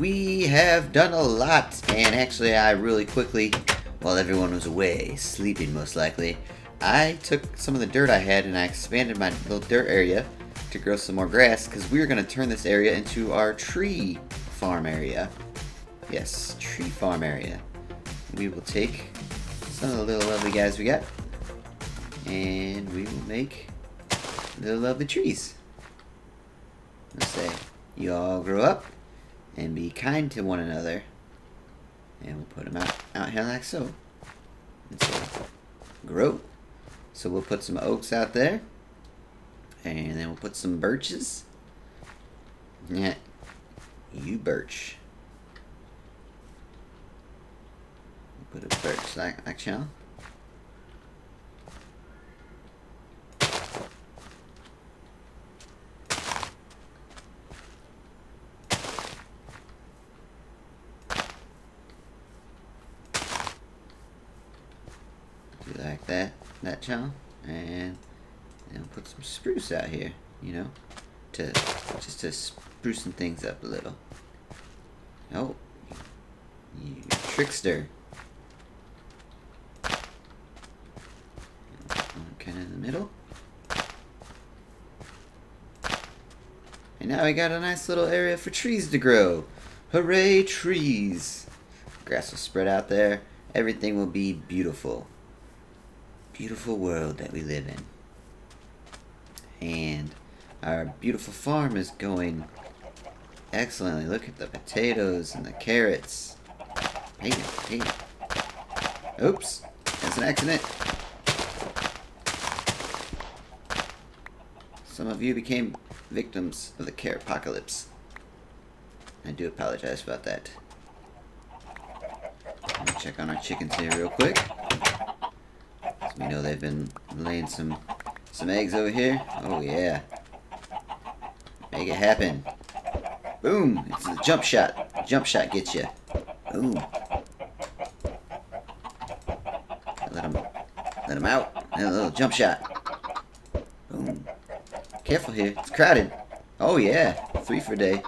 We have done a lot, and actually I really quickly, while everyone was away, sleeping most likely, I took some of the dirt I had and I expanded my little dirt area to grow some more grass, because we are going to turn this area into our tree farm area. Yes, tree farm area. We will take some of the little lovely guys we got, and we will make little lovely trees. Let's say, you all grow up and be kind to one another. And we'll put them out here like so. And so, grow. So we'll put some oaks out there. And then we'll put some birches. Yeah, you birch. Put a birch like so. Do like that channel, and put some spruce out here, you know, to sprucing things up a little. Oh, you trickster! Kind of in the middle, and now we got a nice little area for trees to grow. Hooray, trees! Grass will spread out there. Everything will be beautiful. Beautiful world that we live in, and our beautiful farm is going excellently. Look at the potatoes and the carrots. Hey. Oops, that's an accident. Some of you became victims of the carrot apocalypse. I do apologize about that. I'm gonna check on our chickens here real quick. We know they've been laying some eggs over here. Oh yeah. Make it happen. Boom! It's a jump shot. The jump shot gets you. Boom. Let him out. And a little jump shot. Boom. Careful here. It's crowded. Oh yeah. 3 for a day.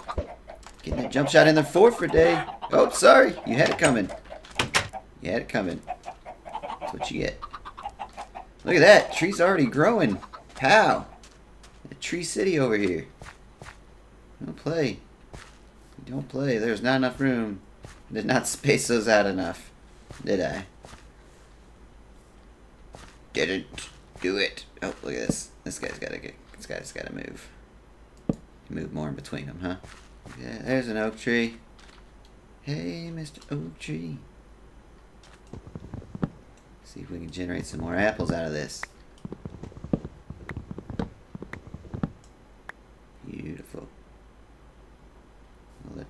Getting that jump shot in there. 4 for a day. Oh, sorry. You had it coming. That's what you get. Look at that, tree's already growing. Pow! A tree city over here. Don't play. There's not enough room. I did not space those out enough, did I? Didn't do it. Oh, look at this. This guy's gotta move. Move more in between them, huh? Yeah, there's an oak tree. Hey, Mr. Oak Tree. See if we can generate some more apples out of this. Beautiful. We'll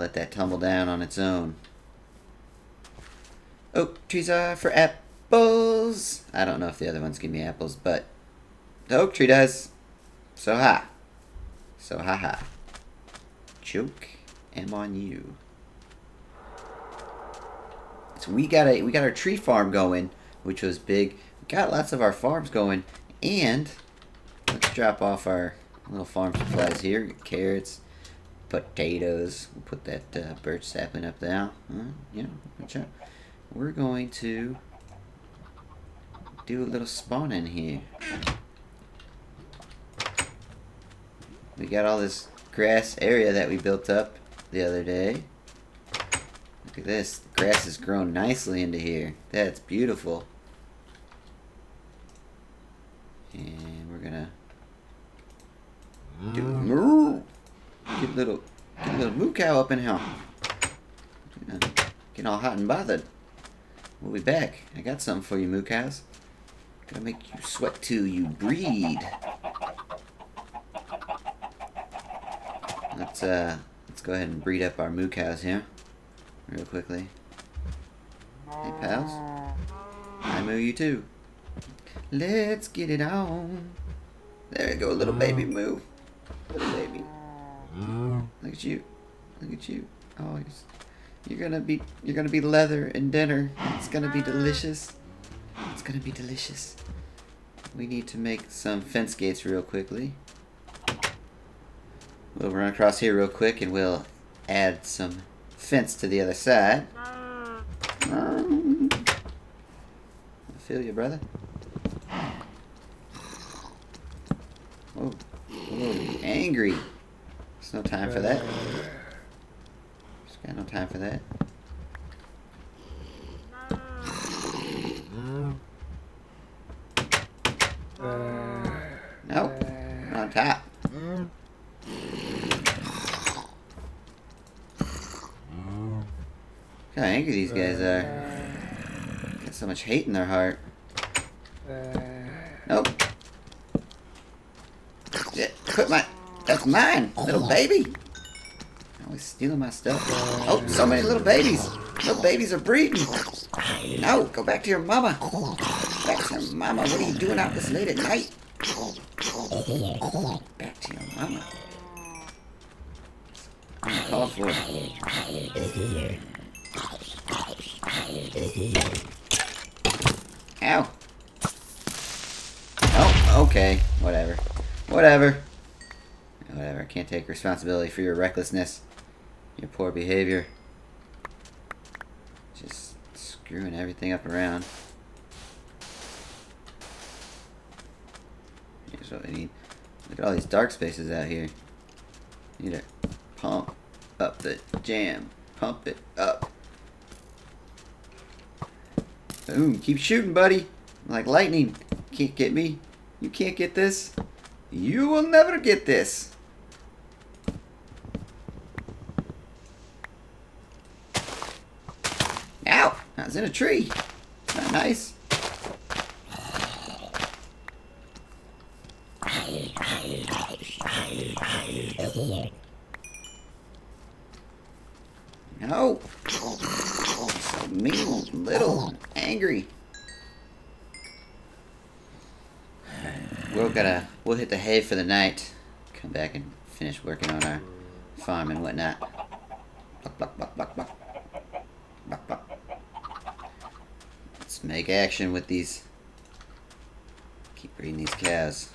let that tumble down on its own. Oak trees are for apples. I don't know if the other ones give me apples, but the oak tree does. So ha ha. Joke am on you. So we got our tree farm going, which was big. We got lots of our farms going, and let's drop off our little farm supplies here. Get carrots, potatoes. We'll put that birch sapling up there. We're going to do a little spawn in here. We got all this grass area that we built up the other day. Look at this. The grass has grown nicely into here. That's beautiful. And we're gonna do moo. Get a little moo cow up in here. Getting all hot and bothered. We'll be back. I got something for you, moo cows. Gonna make you sweat till you breed. Let's go ahead and breed up our moo cows here. Real quickly. Hey pals. I moo you too. Let's get it on. There we go, little baby moo. Little baby. Look at you. Look at you. Oh, you're gonna be leather and dinner. It's gonna be delicious. It's gonna be delicious. We need to make some fence gates real quickly. We'll run across here real quick and we'll add some fence to the other side. I feel you, brother. Oh, angry. There's no time for that. Just got no time for that. Nope. On top. Look how angry these guys are. Got so much hate in their heart. Nope. Put my... That's mine, little baby. Always stealing my stuff. Oh, so many little babies. Little babies are breeding. No, go back to your mama. Back to your mama. What are you doing out this late at night? Back to your mama. Call for it. Ow. Oh, okay. Whatever. Whatever. Whatever. I can't take responsibility for your recklessness. Your poor behavior. Just screwing everything up around. Here's what we need. Look at all these dark spaces out here. Need to pump up the jam. Pump it up. Boom. Keep shooting, buddy. I'm like lightning. Can't get me. You can't get this. You will never get this. Ow! I was in a tree. Not nice. No. So mean, little, angry. We'll hit the hay for the night. Come back and finish working on our farm and whatnot. Buck, buck, buck, buck, buck. Buck, buck. Let's make action with these. Keep breeding these cows.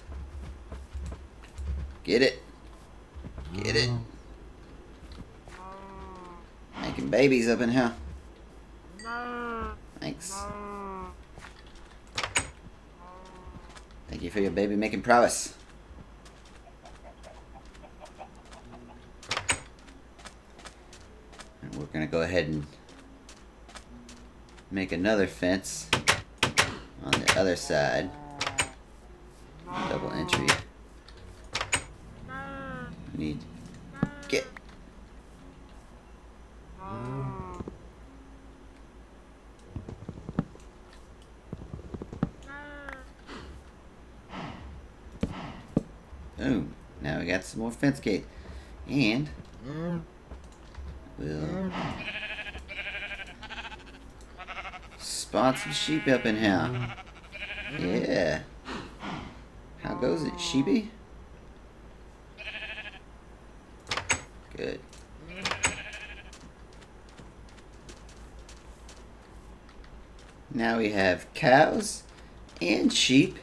Get it. Get it. Making babies up in here. Thanks. Thank you for your baby making prowess. And we're gonna go ahead and make another fence on the other side. Double entry. We need get. Boom. Now we got some more fence gate. And we'll spawn some sheep up in here. Yeah. How goes it, sheepy? Good. Now we have cows and sheep.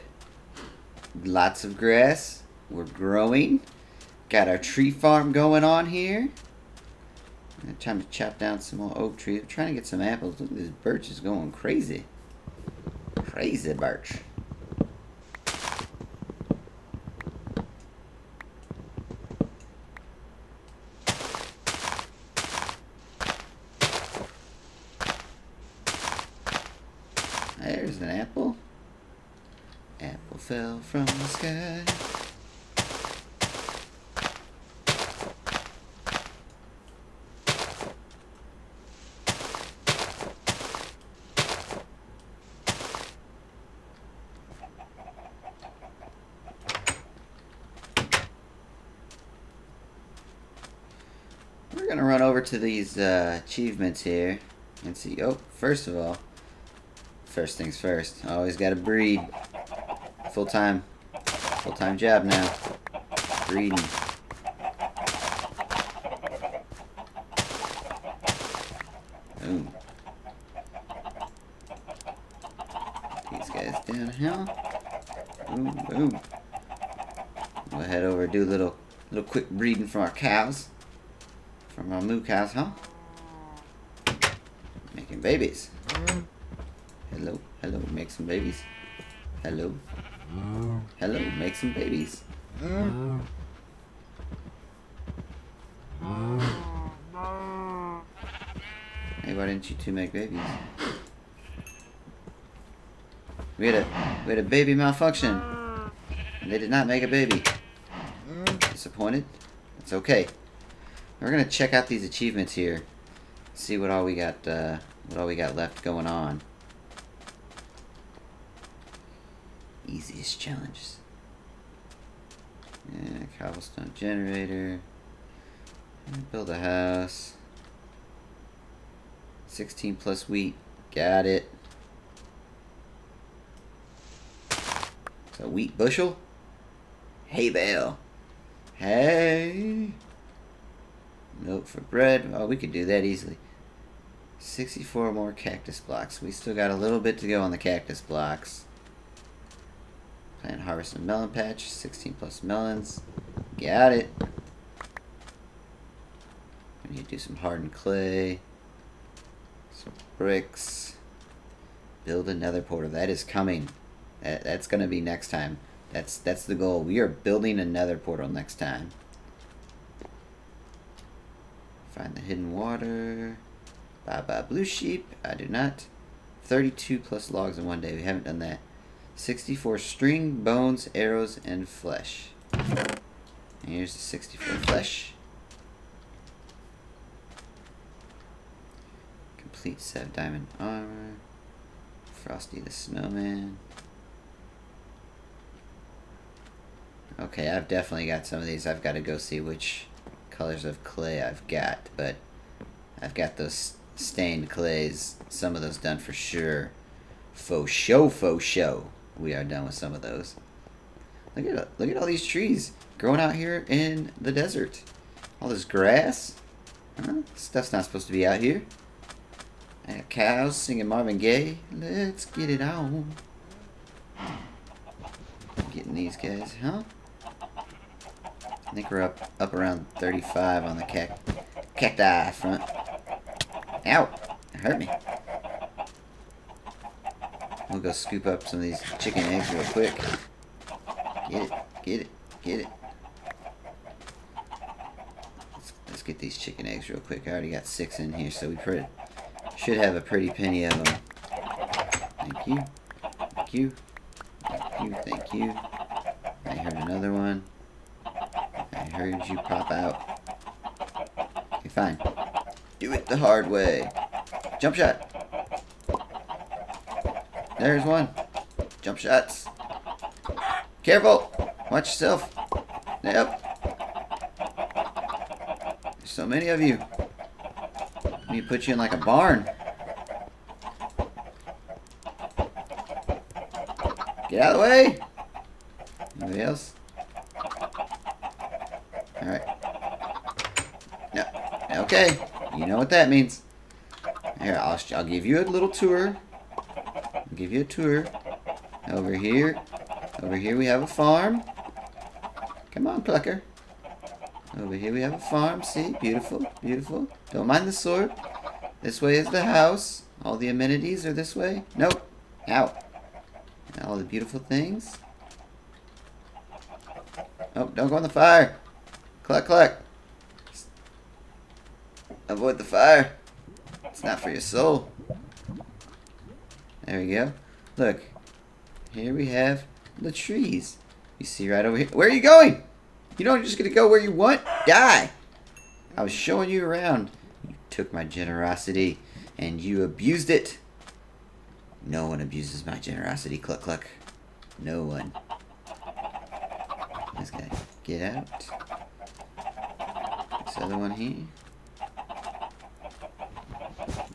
Lots of grass. We're growing. Got our tree farm going on here. Time to chop down some more oak trees. I'm trying to get some apples. Look, this birch is going crazy. Crazy birch. There's an apple. Apple fell from the sky. Gonna run over to these achievements here and see. Oh, first of all, first things first. Always gotta breed. Full-time job now. Breeding. Boom. These guys down here. Boom, boom. We'll head over and do a little quick breeding from our cows. from our moo cows, huh? Making babies. Hello, hello, make some babies. Hello, hello, make some babies. Hey, why didn't you two make babies? We had a baby malfunction. And they did not make a baby. Disappointed? It's okay. We're gonna check out these achievements here. See what all we got left going on. Easiest challenges. Yeah, cobblestone generator. Build a house. 16 plus wheat. Got it. It's a wheat bushel. Hay bale. Hey. Note for bread. Oh, we could do that easily. 64 more cactus blocks. We still got a little bit to go on the cactus blocks. Plant harvest and melon patch. 16 plus melons. Got it. We need to do some hardened clay. Some bricks. Build another portal. That is coming. That's going to be next time. That's the goal. We are building another portal next time. Find the hidden water. Bye bye blue sheep. I do not. 32 plus logs in one day. We haven't done that. 64 string, bones, arrows, and flesh. And here's the 64 flesh. Complete set of diamond armor. Frosty the Snowman. Okay, I've definitely got some of these. I've got to go see which colors of clay I've got, but I've got those stained clays, some of those done for sure. Faux show. We are done with some of those. Look at all these trees growing out here in the desert. All this grass. Huh? Stuff's not supposed to be out here. I got cows singing Marvin Gaye. Let's get it on. Getting these guys, huh? I think we're up around 35 on the cacti front. Ow! It hurt me. We'll go scoop up some of these chicken eggs real quick. Get it. Let's get these chicken eggs real quick. I already got 6 in here, so we should have a pretty penny of them. Thank you. Thank you. Thank you. Thank you. I heard another one. I heard you pop out. Okay, fine. Do it the hard way. Jump shot. There's one. Jump shots. Careful. Watch yourself. Yep. There's so many of you. Let me put you in like a barn. Get out of the way. Anybody else? Alright. No. Okay. You know what that means. Here, I'll give you a little tour. I'll give you a tour. Over here. Over here we have a farm. Come on, Plucker. Over here we have a farm. See? Beautiful. Beautiful. Don't mind the sword. This way is the house. All the amenities are this way. Nope. Out. All the beautiful things. Oh, don't go in the fire. Cluck, cluck. Avoid the fire. It's not for your soul. There we go. Look. Here we have the trees. You see right over here. Where are you going? You know, you're just going to go where you want. Die. I was showing you around. You took my generosity and you abused it. No one abuses my generosity. Cluck, cluck. No one. This guy. Get out. This other one here.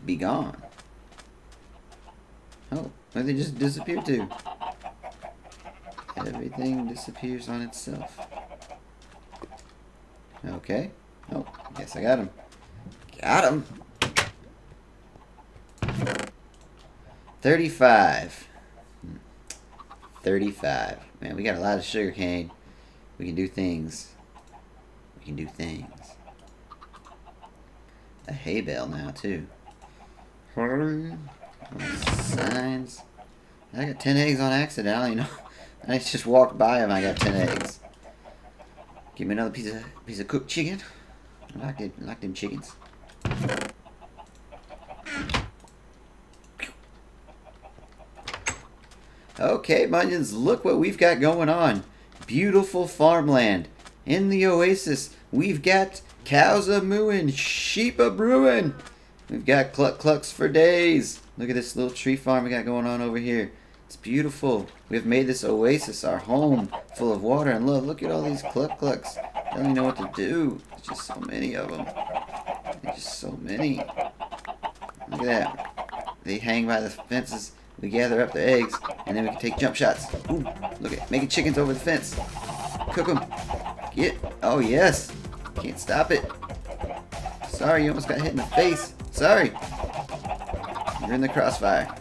Be gone. Oh, where they just disappeared to. Everything disappears on itself. Okay. Oh, guess I got him. Got him. 35. 35. Man, we got a lot of sugarcane. We can do things. a hay bale now, too. Signs. I got 10 eggs on accident. I don't even know. I just walked by him. I got 10 eggs. Give me another piece of cooked chicken. I like it. I like them chickens. Okay, Bunions, look what we've got going on. Beautiful farmland. In the oasis, we've got cows a-mooing, sheep a-brewing. We've got cluck-clucks for days. Look at this little tree farm we got going on over here. It's beautiful. We've made this oasis our home, full of water and love. Look at all these cluck-clucks. I don't even know what to do. There's just so many of them. There's just so many. Look at that. They hang by the fences. We gather up the eggs, and then we can take jump shots. Ooh, look at making chickens over the fence. Cook them. Get. Oh, yes. Can't stop it. Sorry, you almost got hit in the face. Sorry. You're in the crossfire.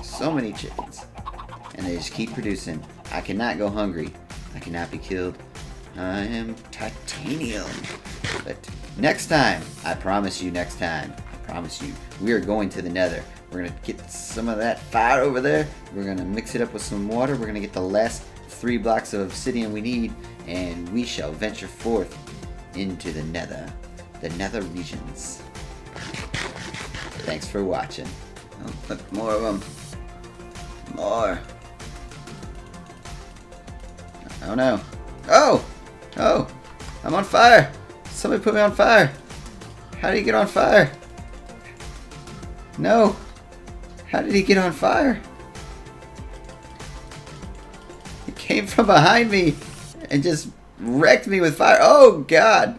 So many chickens. And they just keep producing. I cannot go hungry. I cannot be killed. I am titanium. But next time, I promise you next time, I promise you, we are going to the nether. We're going to get some of that fire over there. We're going to mix it up with some water. We're going to get the last 3 blocks of obsidian we need. And we shall venture forth into the nether. The nether regions. Thanks for watching. Oh, look, more of them. More. Oh no. Oh! Oh! I'm on fire! Somebody put me on fire! How do you get on fire? No! How did he get on fire? He came from behind me and just wrecked me with fire. Oh, God.